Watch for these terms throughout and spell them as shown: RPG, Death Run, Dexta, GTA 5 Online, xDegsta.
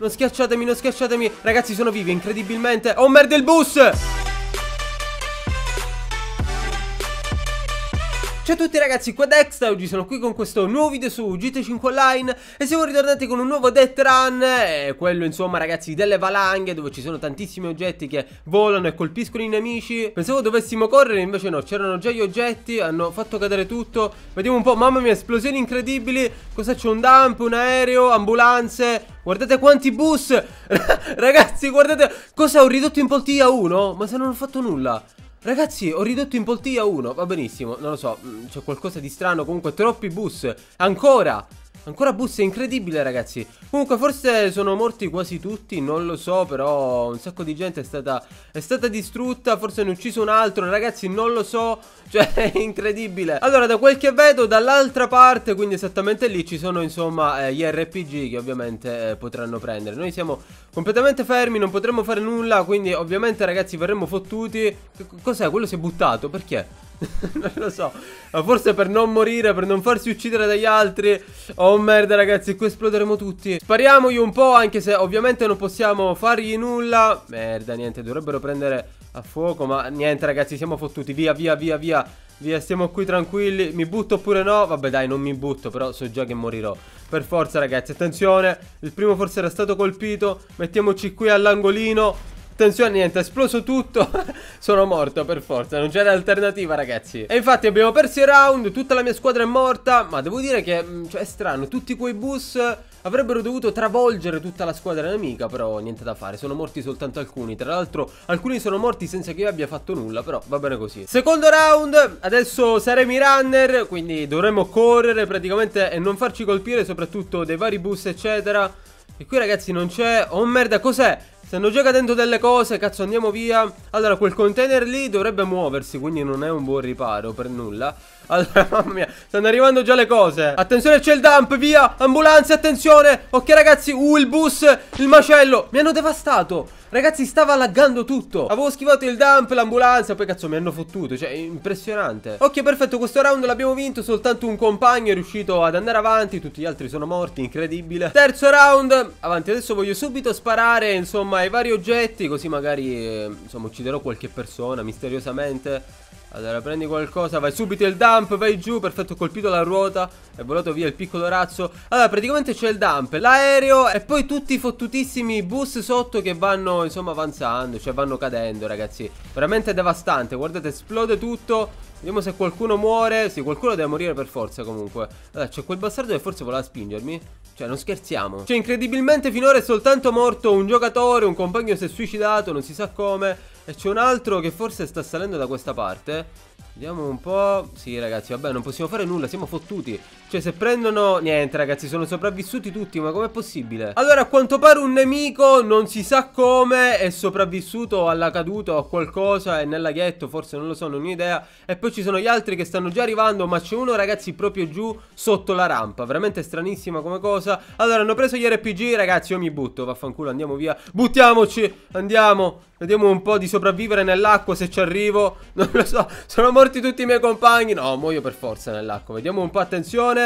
Non schiacciatemi, non schiacciatemi. Ragazzi, sono vivi, incredibilmente. Oh merda, il bus! Ciao a tutti ragazzi, qua Dexta, oggi sono qui con questo nuovo video su GTA 5 Online e siamo ritornati con un nuovo Death Run, quello insomma ragazzi delle valanghe dove ci sono tantissimi oggetti che volano e colpiscono i nemici. Pensavo dovessimo correre, invece no, c'erano già gli oggetti, hanno fatto cadere tutto. Vediamo un po', mamma mia, esplosioni incredibili. Cosa c'è? Un dump, un aereo, ambulanze. Guardate quanti bus. Ragazzi, guardate cosa ho ridotto in poltiglia 1, ma se non ho fatto nulla. Ragazzi, ho ridotto in poltiglia 1, va benissimo, non lo so, c'è qualcosa di strano, comunque troppi bus, ancora bus, è incredibile ragazzi. Comunque forse sono morti quasi tutti, non lo so, però un sacco di gente è stata distrutta, forse hanno ucciso un altro, ragazzi non lo so, cioè è incredibile. Allora da quel che vedo dall'altra parte, quindi esattamente lì ci sono insomma gli RPG che ovviamente potranno prendere. Noi siamo completamente fermi, non potremmo fare nulla, quindi ovviamente ragazzi verremmo fottuti. Cos'è? Quello si è buttato, perché? Non lo so, ma forse per non morire, per non farsi uccidere dagli altri. Oh merda ragazzi, qui esploderemo tutti. Spariamogli un po', anche se ovviamente non possiamo fargli nulla. Merda, niente, dovrebbero prendere a fuoco, ma niente ragazzi, siamo fottuti. Via, via, via, via. Via, stiamo qui tranquilli. Mi butto oppure no? Vabbè dai, non mi butto, però so già che morirò. Per forza ragazzi, attenzione. Il primo forse era stato colpito. Mettiamoci qui all'angolino. Attenzione, niente, è esploso tutto. Sono morto per forza, non c'era alternativa ragazzi. E infatti abbiamo perso i round, tutta la mia squadra è morta. Ma devo dire che, cioè, è strano, tutti quei bus avrebbero dovuto travolgere tutta la squadra nemica, però niente da fare, sono morti soltanto alcuni. Tra l'altro alcuni sono morti senza che io abbia fatto nulla, però va bene così. Secondo round, adesso saremo i runner, quindi dovremo correre praticamente e non farci colpire soprattutto dei vari bus eccetera. E qui ragazzi non c'è... Oh merda, cos'è? Stanno già cadendo delle cose, cazzo, andiamo via. Allora, quel container lì dovrebbe muoversi, quindi non è un buon riparo per nulla. Allora, mamma mia, stanno arrivando già le cose. Attenzione, c'è il dump, via, ambulanze, attenzione. Ok ragazzi, il bus, il macello, mi hanno devastato. Ragazzi, stava laggando tutto. Avevo schivato il dump, l'ambulanza, poi cazzo mi hanno fottuto, cioè, impressionante. Ok, perfetto, questo round l'abbiamo vinto, soltanto un compagno è riuscito ad andare avanti, tutti gli altri sono morti, incredibile. Terzo round, avanti, adesso voglio subito sparare, insomma, ai vari oggetti, così magari insomma ucciderò qualche persona misteriosamente. Allora prendi qualcosa, vai subito il dump, vai giù, perfetto, ho colpito la ruota, è volato via il piccolo razzo. Allora praticamente c'è il dump, l'aereo e poi tutti i fottutissimi bus sotto che vanno insomma avanzando, cioè vanno cadendo ragazzi. Veramente devastante, guardate, esplode tutto. Vediamo se qualcuno muore. Sì, qualcuno deve morire per forza comunque. Allora, c'è quel bastardo che forse voleva spingermi. Cioè, non scherziamo. Cioè, incredibilmente finora è soltanto morto un giocatore, un compagno si è suicidato, non si sa come. E c'è un altro che forse sta salendo da questa parte. Vediamo un po'. Sì ragazzi, vabbè, non possiamo fare nulla, siamo fottuti. Cioè se prendono... Niente ragazzi, sono sopravvissuti tutti, ma com'è possibile? Allora a quanto pare un nemico, non si sa come, è sopravvissuto alla caduta o a qualcosa, è nel laghetto, forse, non lo so, non ho idea. E poi ci sono gli altri che stanno già arrivando, ma c'è uno ragazzi proprio giù sotto la rampa. Veramente stranissima come cosa. Allora hanno preso gli RPG ragazzi, io mi butto, vaffanculo, andiamo via. Buttiamoci, andiamo. Vediamo un po' di sopravvivere nell'acqua se ci arrivo. Non lo so, sono morti tutti i miei compagni. No, muoio per forza nell'acqua. Vediamo un po', attenzione.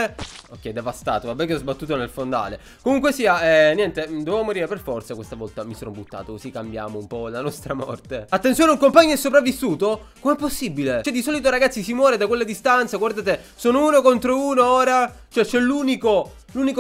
Ok, devastato, vabbè che ho sbattuto nel fondale. Comunque sia, niente, dovevo morire per forza. Questa volta mi sono buttato, così cambiamo un po' la nostra morte. Attenzione, un compagno è sopravvissuto? Com'è possibile? Cioè di solito ragazzi si muore da quella distanza. Guardate, sono uno contro uno ora. Cioè c'è l'unico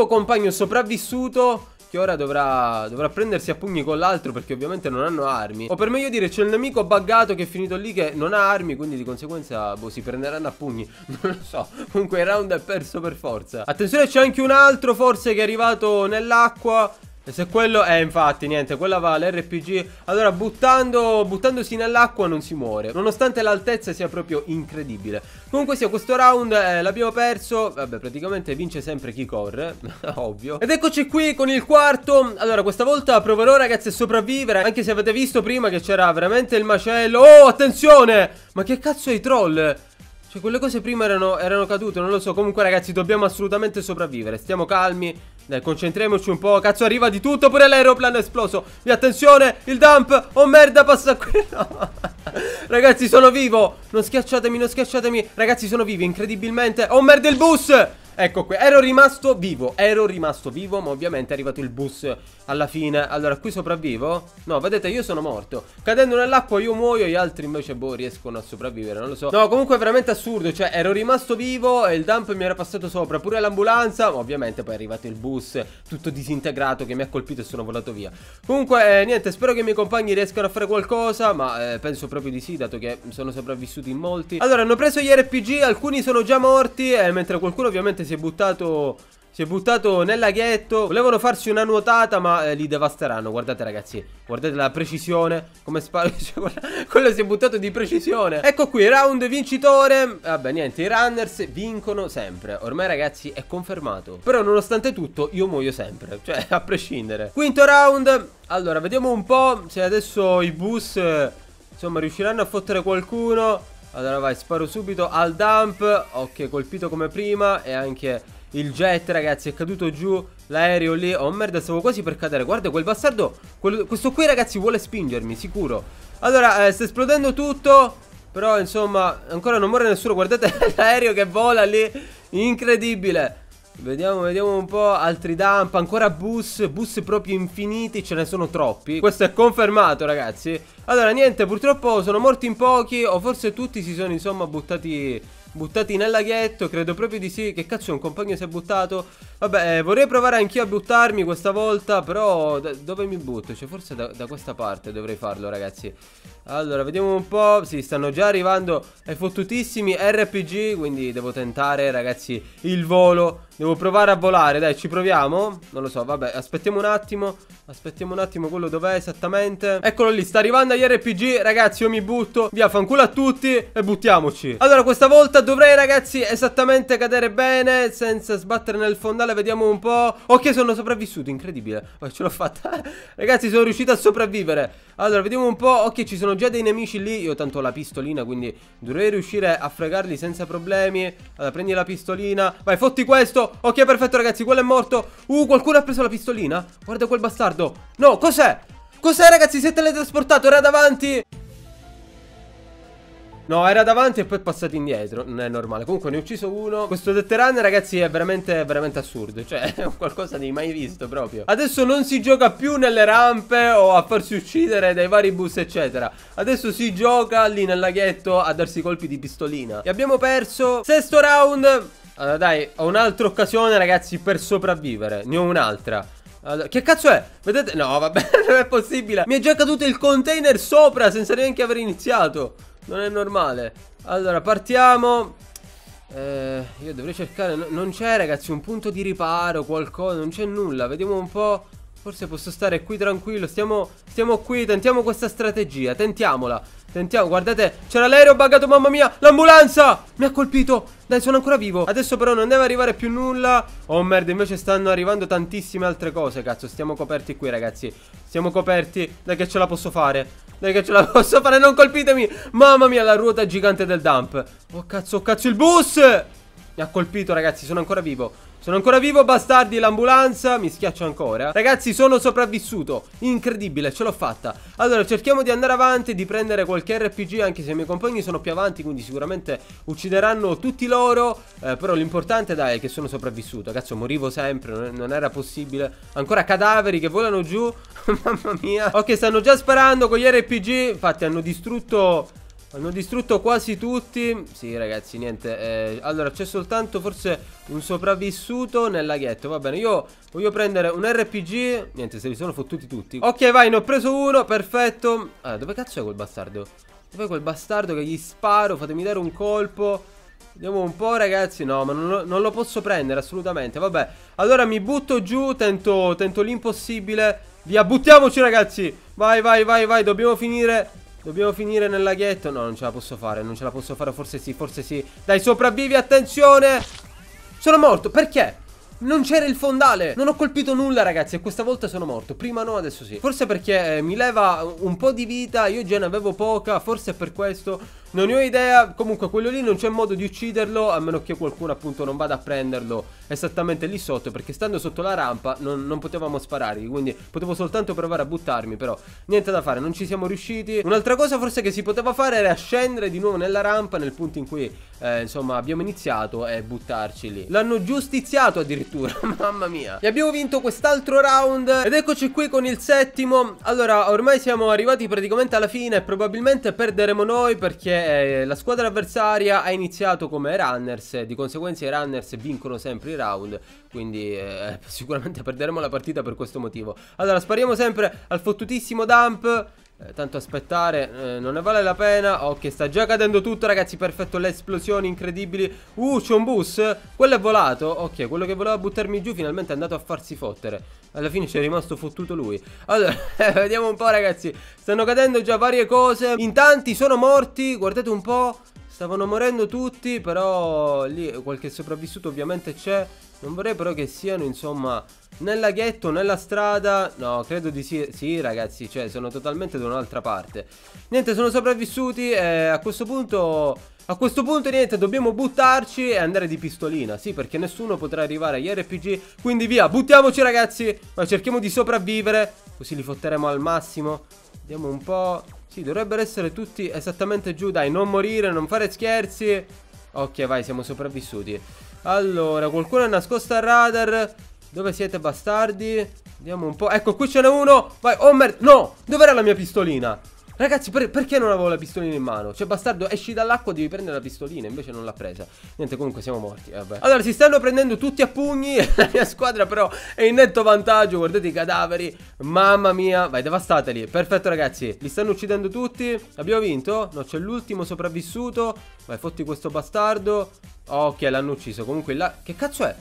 compagno sopravvissuto che ora dovrà prendersi a pugni con l'altro, perché ovviamente non hanno armi. O per meglio dire, c'è il nemico buggato che è finito lì che non ha armi, quindi di conseguenza boh, si prenderanno a pugni. Non lo so. Comunque il round è perso per forza. Attenzione, c'è anche un altro forse che è arrivato nell'acqua. E se quello... infatti, niente, quella va all'RPG. Allora, buttandosi nell'acqua non si muore, nonostante l'altezza sia proprio incredibile. Comunque sia, questo round l'abbiamo perso. Vabbè, praticamente vince sempre chi corre. Ovvio. Ed eccoci qui con il quarto. Allora, questa volta proverò, ragazzi, a sopravvivere, anche se avete visto prima che c'era veramente il macello. Oh, attenzione! Ma che cazzo è i troll? Cioè, quelle cose prima erano cadute, non lo so. Comunque, ragazzi, dobbiamo assolutamente sopravvivere. Stiamo calmi. Dai, concentriamoci un po'. Cazzo, arriva di tutto, pure l'aeroplano è esploso. E attenzione, il dump. Oh merda, passa qui. No. Ragazzi, sono vivo. Non schiacciatemi, non schiacciatemi. Ragazzi, sono vivi, incredibilmente. Oh merda, il bus. Ecco qui, ero rimasto vivo, ma ovviamente è arrivato il bus alla fine. Allora, qui sopravvivo? No, vedete, io sono morto. Cadendo nell'acqua io muoio, gli altri invece, boh, riescono a sopravvivere, non lo so. No, comunque è veramente assurdo, cioè, ero rimasto vivo e il dump mi era passato sopra, pure l'ambulanza. Ovviamente poi è arrivato il bus tutto disintegrato che mi ha colpito e sono volato via. Comunque, niente, spero che i miei compagni riescano a fare qualcosa, ma penso proprio di sì, dato che sono sopravvissuti in molti. Allora, hanno preso gli RPG, alcuni sono già morti, mentre qualcuno ovviamente si è buttato nel laghetto. Volevano farsi una nuotata, ma li devasteranno. Guardate ragazzi, guardate la precisione, come sparo, cioè, quello si è buttato di precisione. Ecco qui, round vincitore. Vabbè, niente, i runners vincono sempre, ormai ragazzi è confermato. Però nonostante tutto io muoio sempre, cioè a prescindere. Quinto round. Allora, vediamo un po' se adesso i bus insomma riusciranno a fottere qualcuno. Allora vai, sparo subito al dump. Ok, colpito come prima. E anche il jet, ragazzi, è caduto giù. L'aereo lì, oh merda, stavo quasi per cadere. Guarda quel bastardo, questo qui ragazzi vuole spingermi, sicuro. Allora, sta esplodendo tutto. Però insomma, ancora non muore nessuno. Guardate l'aereo che vola lì, incredibile. Vediamo un po', altri dump, ancora bus proprio infiniti, ce ne sono troppi. Questo è confermato ragazzi. Allora niente, purtroppo sono morti in pochi, o forse tutti si sono insomma buttati nel laghetto, credo proprio di sì. Che cazzo, un compagno si è buttato? Vabbè, vorrei provare anch'io a buttarmi questa volta, però dove mi butto? Cioè forse da questa parte dovrei farlo ragazzi. Allora vediamo un po', sì, stanno già arrivando ai fottutissimi RPG, quindi devo tentare ragazzi il volo. Devo provare a volare, dai, ci proviamo. Non lo so, vabbè, aspettiamo un attimo quello dov'è esattamente. Eccolo lì, sta arrivando agli RPG. Ragazzi, io mi butto, via, fanculo a tutti e buttiamoci. Allora, questa volta dovrei, ragazzi, esattamente cadere bene, senza sbattere nel fondale. Vediamo un po'. Ok, sono sopravvissuto, incredibile, ma ce l'ho fatta. Ragazzi, sono riuscito a sopravvivere. Allora, vediamo un po', ok, ci sono già dei nemici lì. Io tanto ho la pistolina, quindi dovrei riuscire a fregarli senza problemi. Allora, prendi la pistolina, vai, fotti questo. Ok, perfetto ragazzi, quello è morto. Qualcuno ha preso la pistolina? Guarda quel bastardo. No, cos'è? Cos'è ragazzi? Si è teletrasportato, era davanti. No, era davanti e poi è passato indietro. Non è normale. Comunque ne ho ucciso uno. Questo Death Run ragazzi è veramente assurdo. Cioè è qualcosa di mai visto proprio. Adesso non si gioca più nelle rampe o a farsi uccidere dai vari bus eccetera. Adesso si gioca lì nel laghetto a darsi colpi di pistolina. E abbiamo perso. Sesto round. Allora dai, ho un'altra occasione ragazzi per sopravvivere. Ne ho un'altra. Allora, che cazzo è? Vedete? No vabbè, non è possibile. Mi è già caduto il container sopra senza neanche aver iniziato. Non è normale. Allora partiamo. Io dovrei cercare. Non c'è ragazzi un punto di riparo, qualcosa. Non c'è nulla. Vediamo un po'. Forse posso stare qui tranquillo. Stiamo qui. Tentiamo questa strategia. Tentiamo, guardate, c'era l'aereo buggato, mamma mia, l'ambulanza, mi ha colpito, dai sono ancora vivo. Adesso però non deve arrivare più nulla, oh merda, invece stanno arrivando tantissime altre cose, cazzo, stiamo coperti qui ragazzi, stiamo coperti, dai che ce la posso fare, non colpitemi, mamma mia la ruota gigante del dump, oh cazzo il bus, mi ha colpito ragazzi, sono ancora vivo, bastardi, l'ambulanza mi schiaccia ancora. Ragazzi, sono sopravvissuto, incredibile, ce l'ho fatta. Allora, cerchiamo di andare avanti, di prendere qualche RPG, anche se i miei compagni sono più avanti, quindi sicuramente uccideranno tutti loro. Però l'importante, dai, è che sono sopravvissuto. Cazzo, morivo sempre, non era possibile. Ancora cadaveri che volano giù, mamma mia. Ok, stanno già sparando con gli RPG, infatti hanno distrutto quasi tutti. Sì ragazzi, niente, allora c'è soltanto forse un sopravvissuto nel laghetto. Va bene, io voglio prendere un RPG. Niente, se li sono fottuti tutti. Ok vai, ne ho preso uno, perfetto. Ah, dove cazzo è quel bastardo? Dov'è quel bastardo che gli sparo? Fatemi dare un colpo. Vediamo un po' ragazzi. No, ma non lo posso prendere assolutamente. Vabbè, allora mi butto giù. Tento l'impossibile. Via, buttiamoci ragazzi. Vai, dobbiamo finire nel laghetto. No, non ce la posso fare, forse sì. Dai, sopravvivi, attenzione. Sono morto, perché? Non c'era il fondale. Non ho colpito nulla ragazzi e questa volta sono morto. Prima no, adesso sì. Forse perché mi leva un po' di vita, io già ne avevo poca, forse è per questo. Non ne ho idea. Comunque quello lì non c'è modo di ucciderlo, a meno che qualcuno appunto non vada a prenderlo esattamente lì sotto, perché stando sotto la rampa non potevamo sparargli, quindi potevo soltanto provare a buttarmi, però niente da fare, non ci siamo riusciti. Un'altra cosa forse che si poteva fare era scendere di nuovo nella rampa nel punto in cui insomma abbiamo iniziato e buttarci lì. L'hanno giustiziato addirittura. Mamma mia. E abbiamo vinto quest'altro round ed eccoci qui con il settimo. Allora ormai siamo arrivati praticamente alla fine e probabilmente perderemo noi, perché la squadra avversaria ha iniziato come runners, di conseguenza i runners vincono sempre i round, quindi sicuramente perderemo la partita per questo motivo. Allora spariamo sempre al fottutissimo dump. Tanto aspettare non ne vale la pena. Ok, sta già cadendo tutto, ragazzi. Perfetto, le esplosioni incredibili. C'è un bus. Quello è volato. Ok, quello che voleva buttarmi giù finalmente è andato a farsi fottere. Alla fine c'è rimasto fottuto lui. Allora vediamo un po', ragazzi. Stanno cadendo già varie cose. In tanti sono morti. Guardate un po', stavano morendo tutti. Però lì qualche sopravvissuto ovviamente c'è. Non vorrei però che siano insomma nel laghetto, nella strada. No, credo di sì. Sì, ragazzi, cioè sono totalmente da un'altra parte. Niente, sono sopravvissuti e a questo punto niente, dobbiamo buttarci e andare di pistolina. Sì, perché nessuno potrà arrivare agli RPG, quindi via, buttiamoci, ragazzi. Ma cerchiamo di sopravvivere, così li fotteremo al massimo. Vediamo un po'. Sì, dovrebbero essere tutti esattamente giù. Dai, non morire, non fare scherzi. Ok, vai, siamo sopravvissuti. Allora, qualcuno è nascosto al radar. Dove siete, bastardi? Vediamo un po'. Ecco, qui ce n'è uno. Vai, Homer. No, dov'era la mia pistolina? Ragazzi, perché non avevo la pistolina in mano? Cioè, bastardo, esci dall'acqua, devi prendere la pistolina. Invece non l'ha presa. Niente, comunque siamo morti. Vabbè. Allora, si stanno prendendo tutti a pugni. La mia squadra però è in netto vantaggio. Guardate i cadaveri. Mamma mia. Vai, devastateli. Perfetto, ragazzi. Li stanno uccidendo tutti. Abbiamo vinto? No, c'è l'ultimo sopravvissuto. Vai, fotti questo bastardo. Ok, l'hanno ucciso. Comunque il lag... Che cazzo è?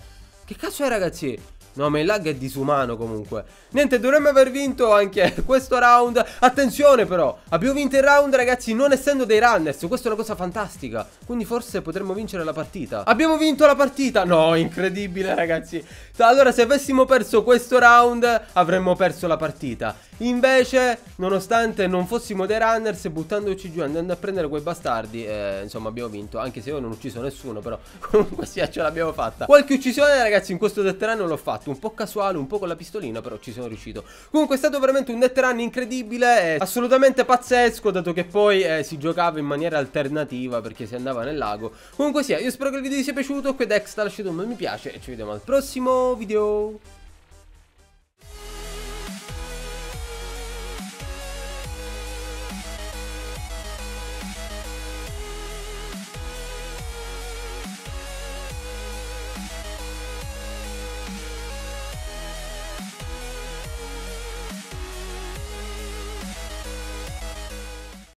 Che cazzo è, ragazzi? No, ma il lag è disumano comunque. Niente, dovremmo aver vinto anche questo round. Attenzione però, abbiamo vinto il round, ragazzi, non essendo dei runners. Questa è una cosa fantastica, quindi forse potremmo vincere la partita. Abbiamo vinto la partita. No, incredibile, ragazzi. Allora, se avessimo perso questo round avremmo perso la partita. Invece, nonostante non fossimo dei runners, buttandoci giù, andando a prendere quei bastardi, insomma abbiamo vinto. Anche se io non ho ucciso nessuno, però comunque sia, ce l'abbiamo fatta. Qualche uccisione, ragazzi, in questo Death Run l'ho fatto, un po' casuale, un po' con la pistolina, però ci sono riuscito. Comunque è stato veramente un Death Run incredibile, assolutamente pazzesco, dato che poi si giocava in maniera alternativa, perché si andava nel lago. Comunque sia, io spero che il video vi sia piaciuto. Qui è xDegsta, lasciate un bel mi piace e ci vediamo al prossimo video.